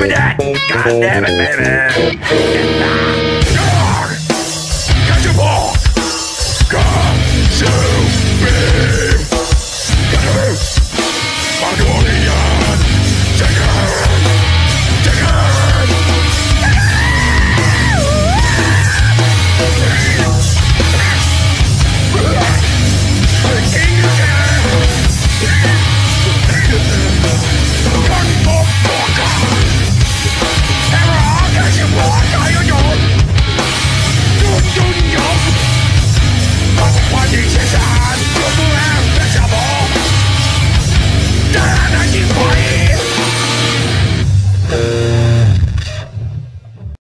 baby, that. God damn it, baby.